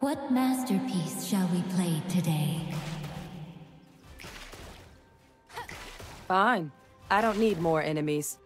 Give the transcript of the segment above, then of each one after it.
What masterpiece shall we play today? Fine. I don't need more enemies.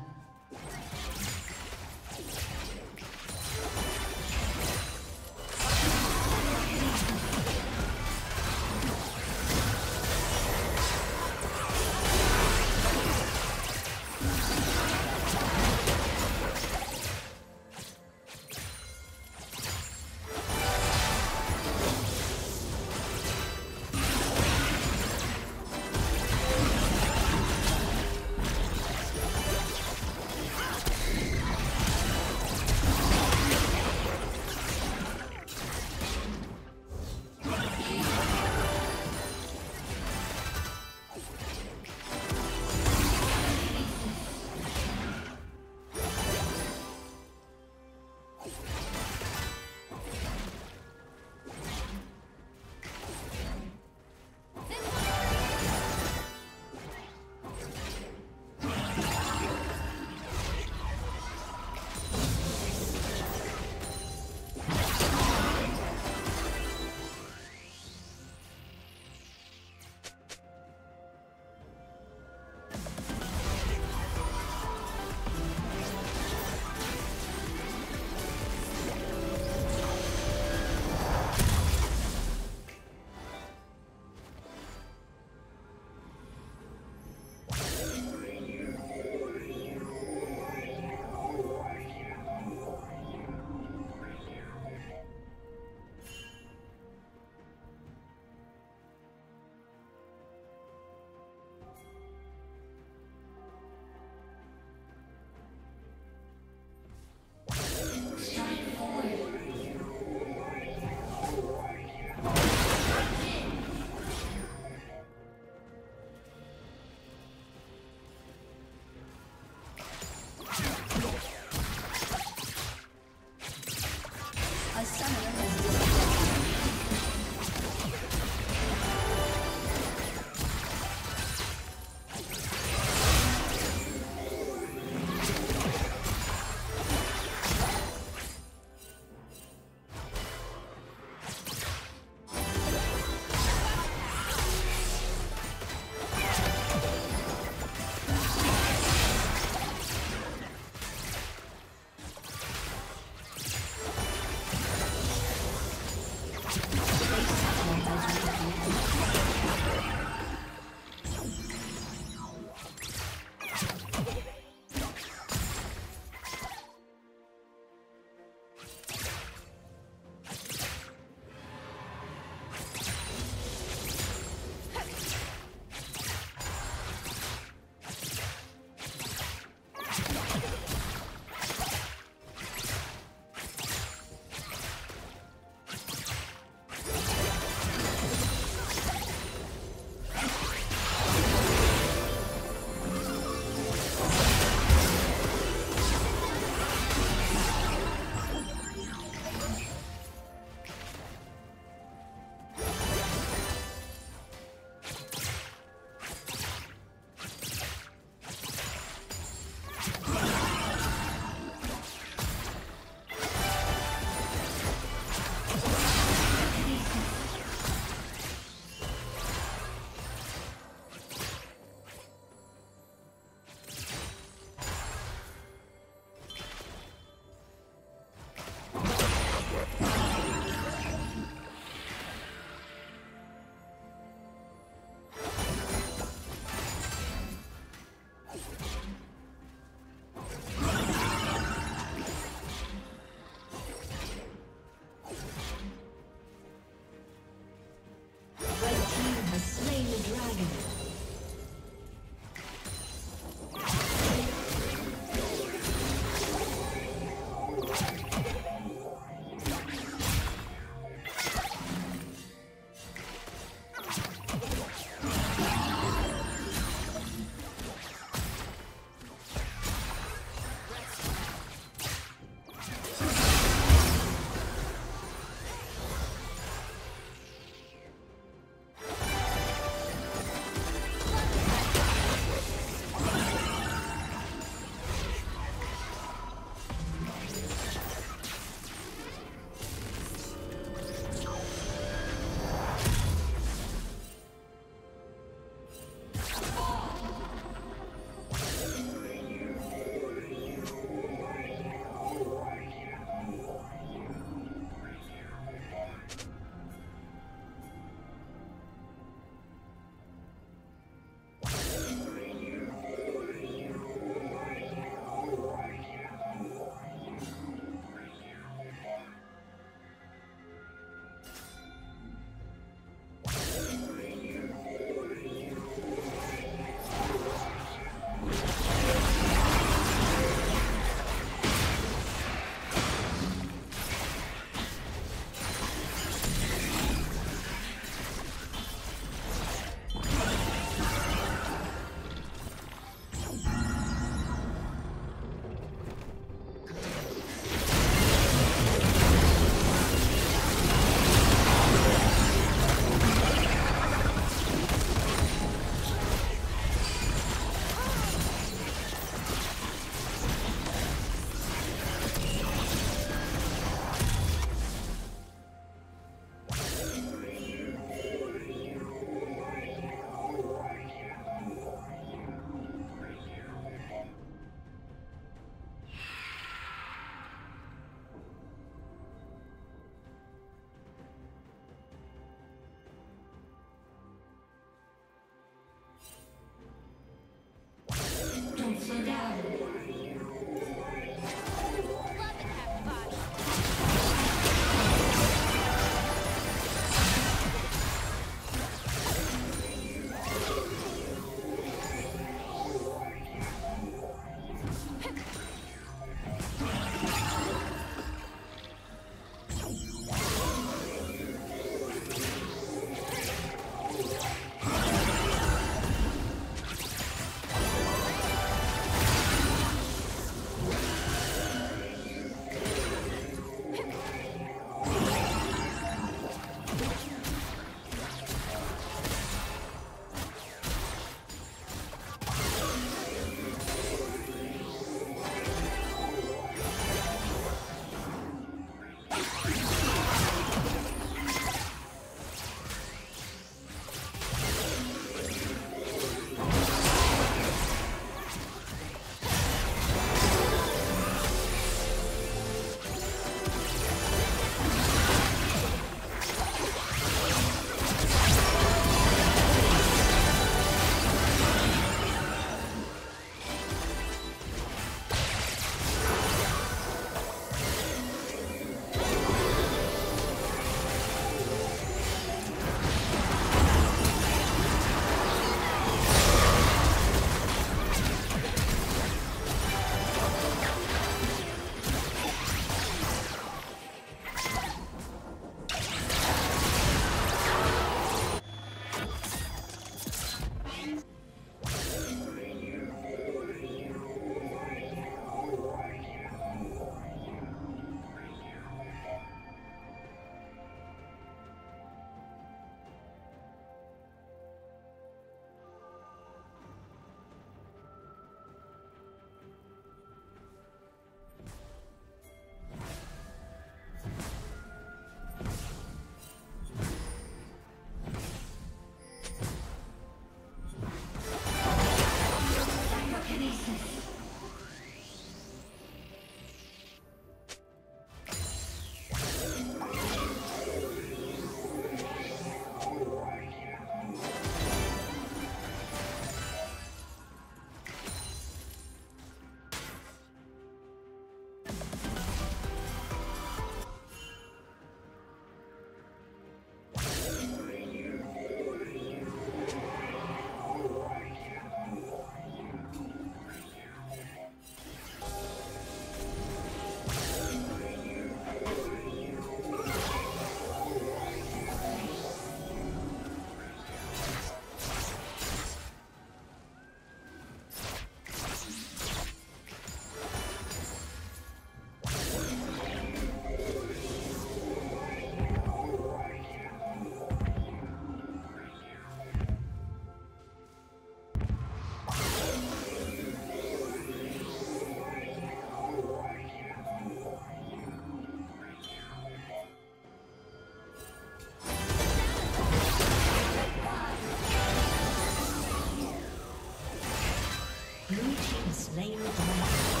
slain the dragon.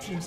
Team's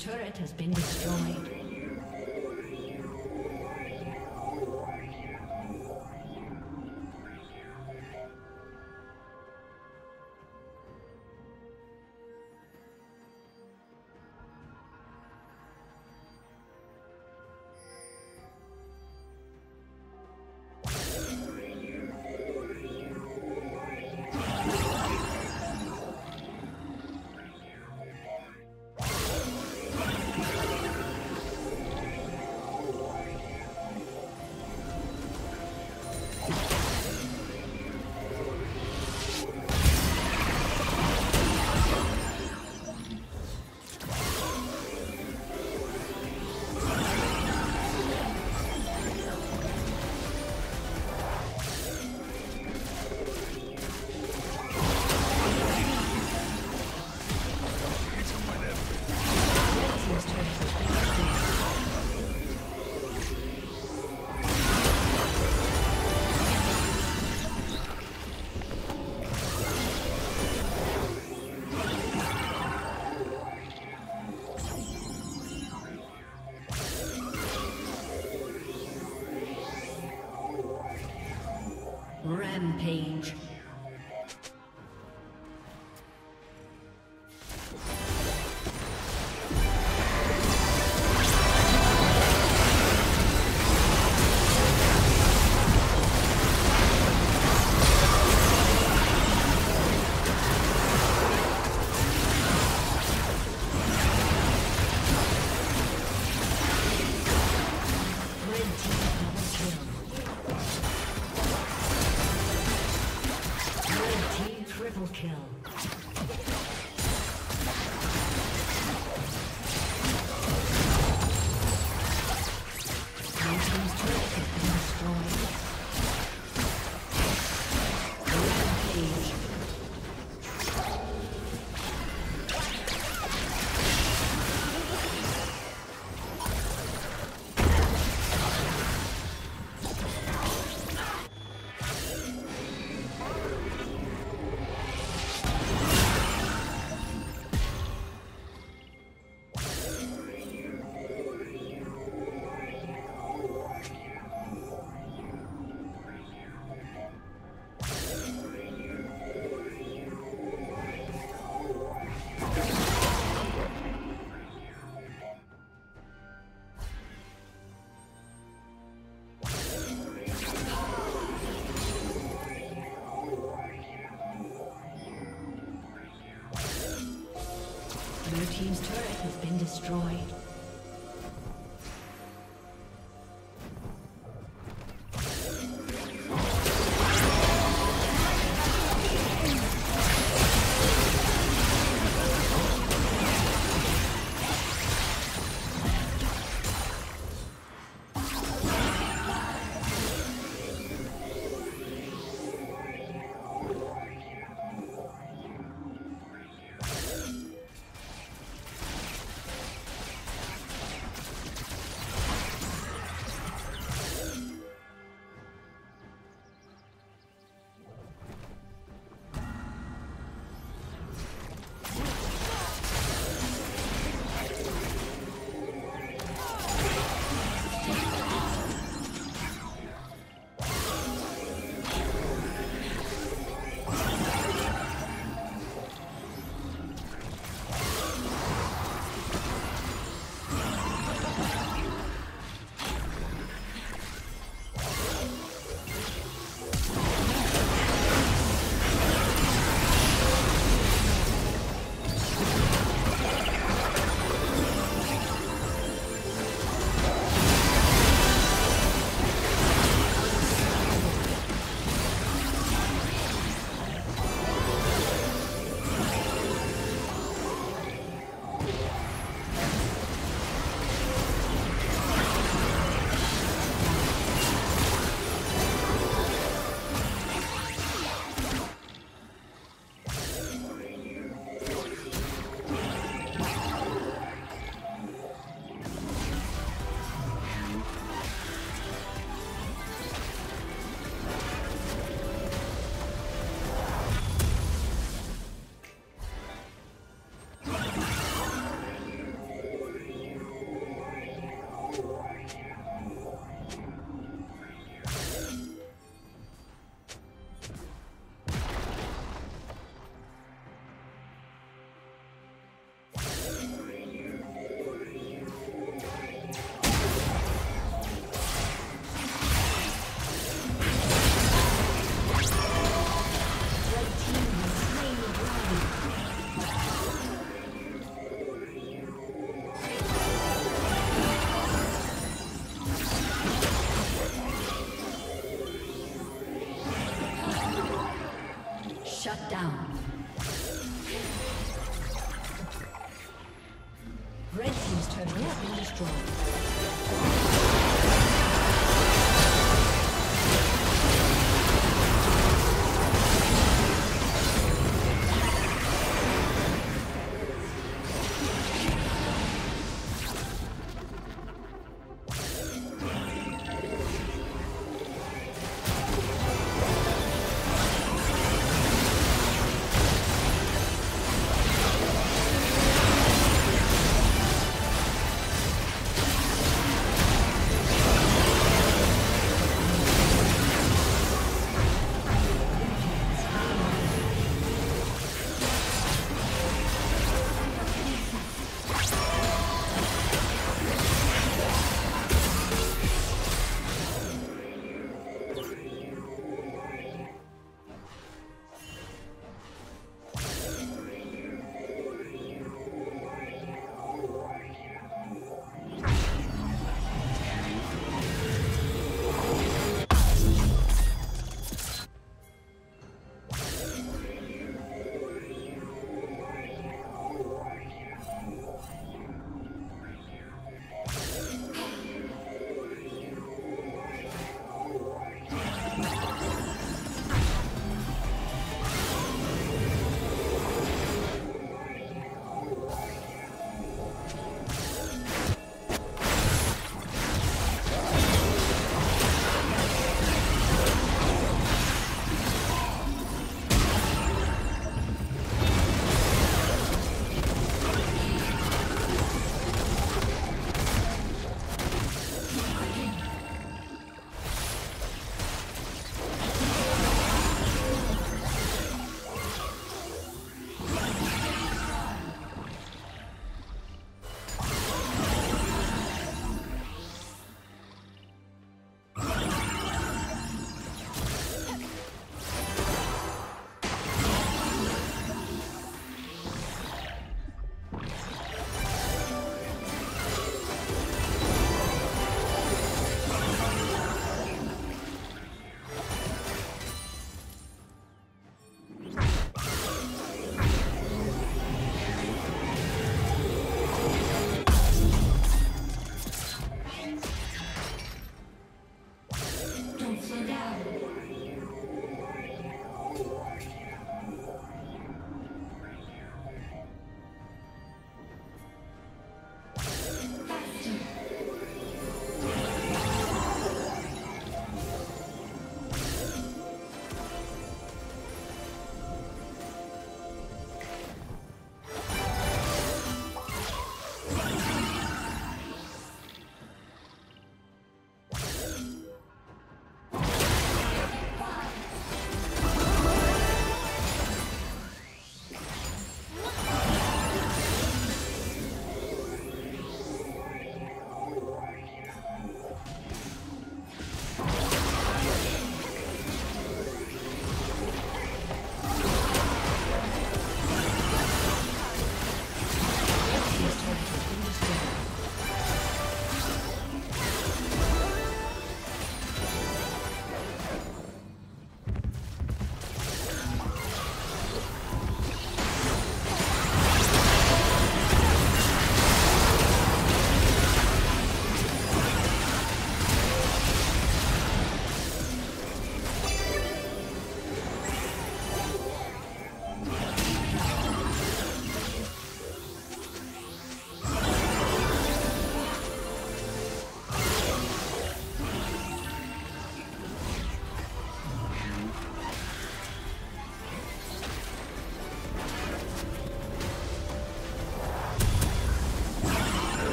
turret has been destroyed. Rampage. Blue team's turret has been destroyed.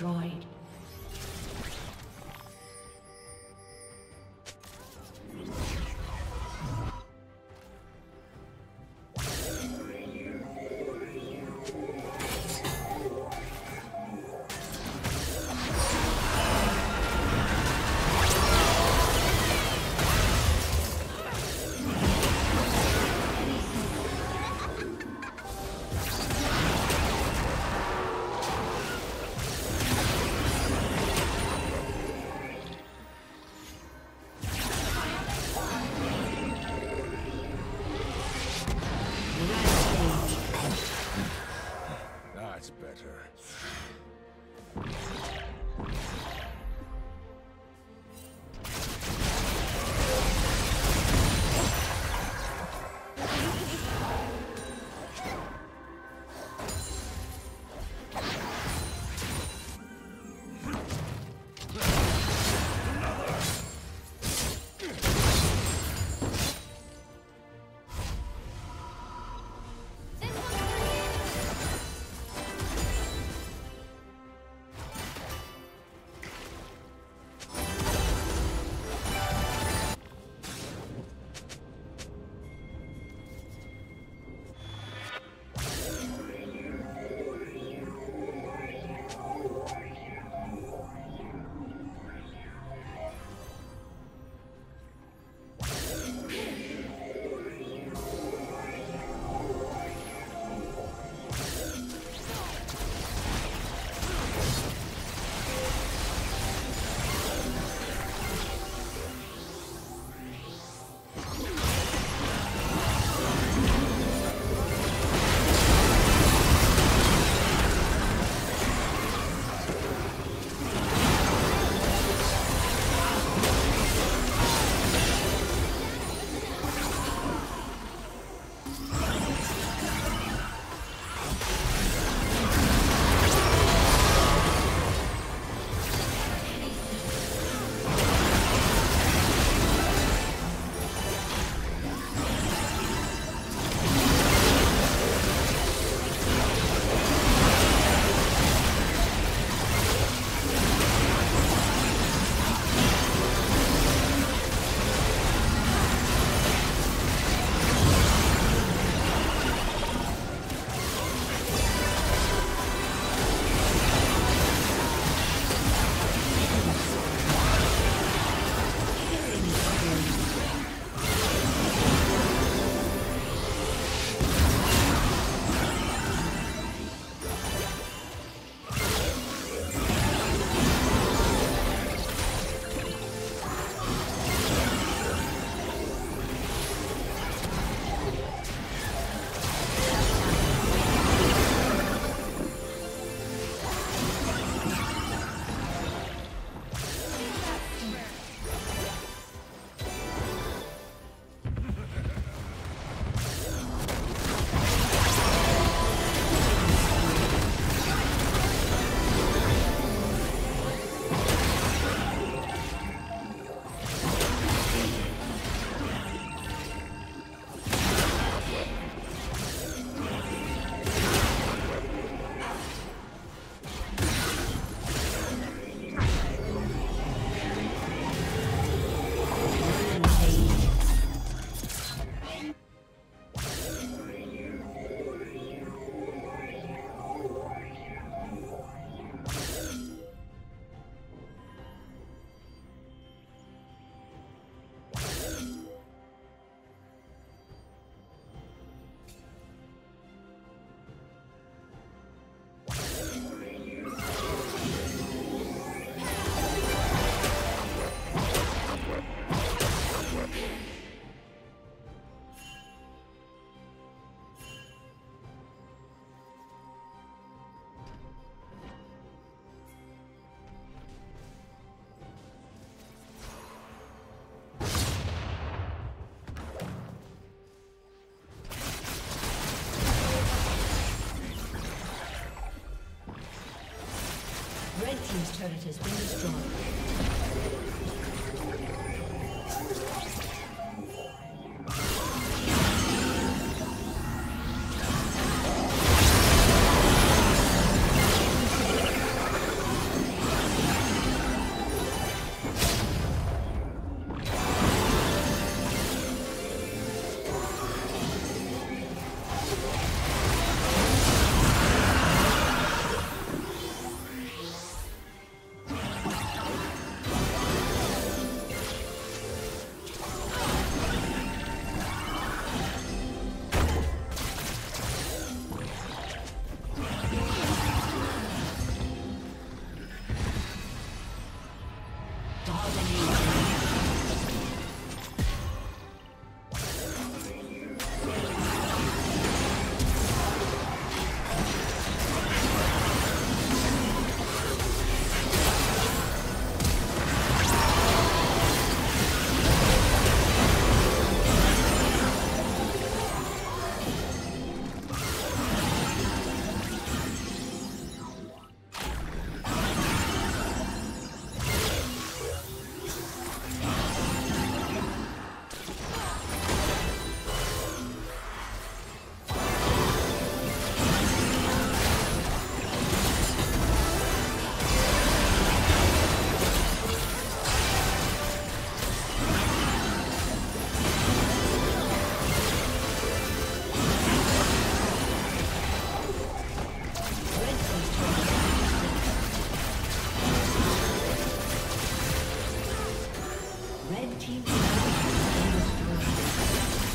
destroyed. His turret has been destroyed. Red team's turret has been destroyed.